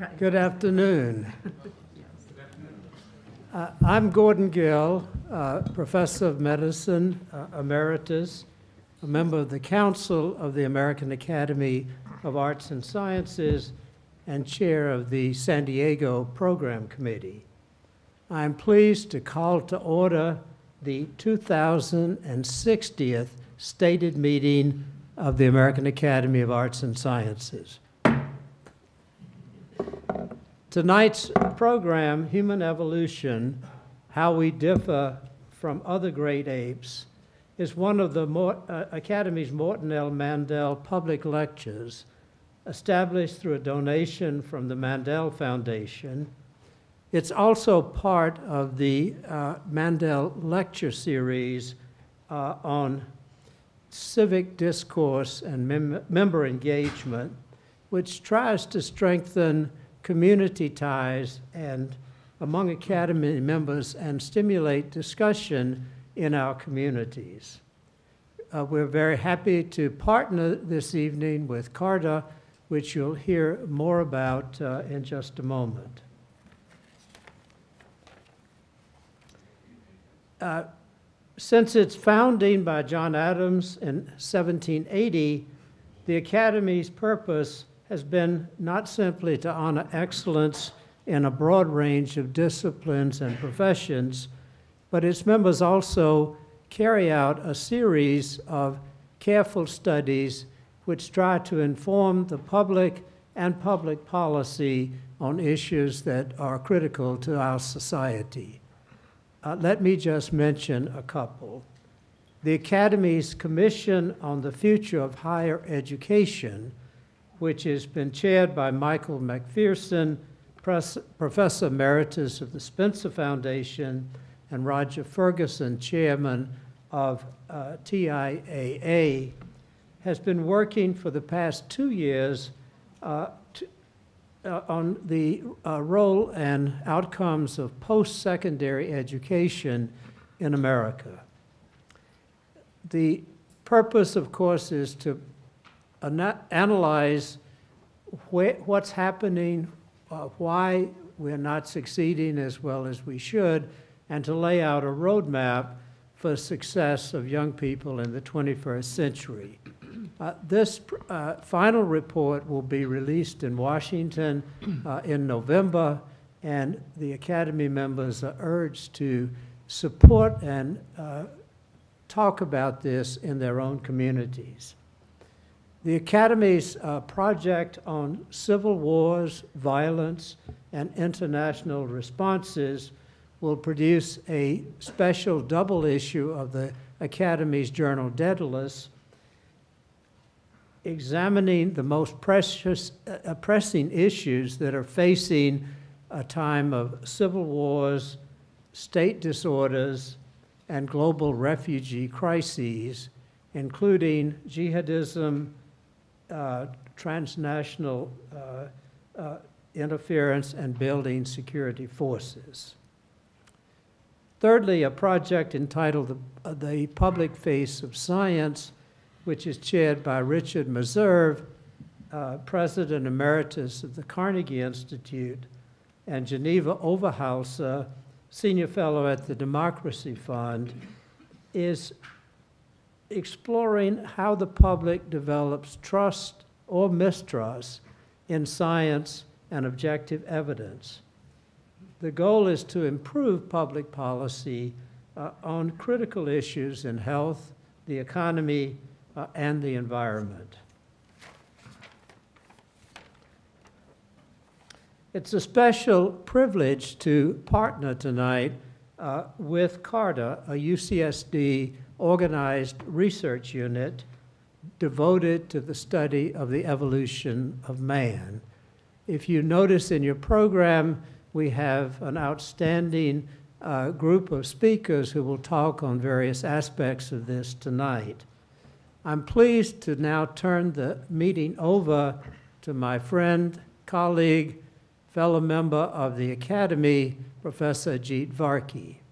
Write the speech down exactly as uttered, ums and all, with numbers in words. Right. Good afternoon. Uh, I'm Gordon Gill, uh, professor of medicine, uh, emeritus, a member of the Council of the American Academy of Arts and Sciences, and chair of the San Diego Program Committee. I'm pleased to call to order the two thousand sixtieth stated meeting of the American Academy of Arts and Sciences. Tonight's program, Human Evolution, How We Differ from Other Great Apes, is one of the Mort- uh, Academy's Morton L. Mandel public lectures, established through a donation from the Mandel Foundation. It's also part of the uh, Mandel Lecture Series uh, on civic discourse and mem member engagement, which tries to strengthen community ties and among Academy members and stimulate discussion in our communities. Uh, we're very happy to partner this evening with CARTA, which you'll hear more about uh, in just a moment. Uh, since its founding by John Adams in seventeen eighty, the Academy's purpose has been not simply to honor excellence in a broad range of disciplines and professions, but its members also carry out a series of careful studies which try to inform the public and public policy on issues that are critical to our society. Uh, let me just mention a couple. The Academy's Commission on the Future of Higher Education, which has been chaired by Michael McPherson, Professor Emeritus of the Spencer Foundation, and Roger Ferguson, Chairman of uh, T I A A, has been working for the past two years uh, to, uh, on the uh, role and outcomes of post-secondary education in America. The purpose, of course, is to ana analyze wh what's happening, uh, why we're not succeeding as well as we should, and to lay out a roadmap for success of young people in the twenty-first century. Uh, this uh, final report will be released in Washington uh, in November, and the Academy members are urged to support and uh, talk about this in their own communities. The Academy's uh, project on civil wars, violence, and international responses will produce a special double issue of the Academy's journal Daedalus, examining the most precious, uh, pressing issues that are facing a time of civil wars, state disorders, and global refugee crises, including jihadism, uh, transnational uh, uh, interference, and building security forces. Thirdly, a project entitled The, the Public Face of Science, which is chaired by Richard Meserve, uh, President Emeritus of the Carnegie Institute, and Geneva Overholser, Senior Fellow at the Democracy Fund, is exploring how the public develops trust or mistrust in science and objective evidence. The goal is to improve public policy uh, on critical issues in health, the economy, Uh, and the environment. It's a special privilege to partner tonight uh, with CARTA, a U C S D organized research unit devoted to the study of the evolution of man. If you notice in your program, we have an outstanding uh, group of speakers who will talk on various aspects of this tonight. I'm pleased to now turn the meeting over to my friend, colleague, fellow member of the Academy, Professor Ajit Varki.